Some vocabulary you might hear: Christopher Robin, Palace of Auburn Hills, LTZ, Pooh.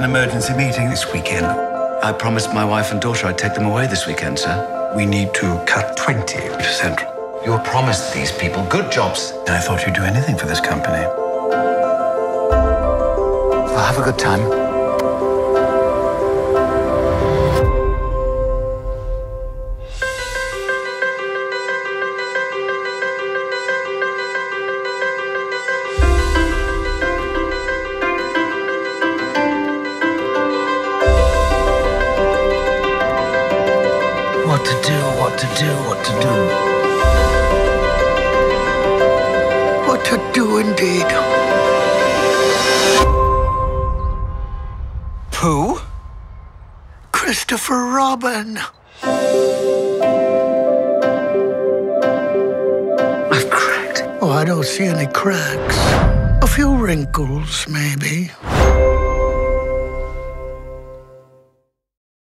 an emergency meeting this weekend. I promised my wife and daughter I'd take them away this weekend, sir. We need to cut 20%. You promised these people good jobs. And I thought you'd do anything for this company. Well, have a good time. What to do indeed. Pooh? Christopher Robin. I've cracked. Oh, I don't see any cracks. A few wrinkles, maybe.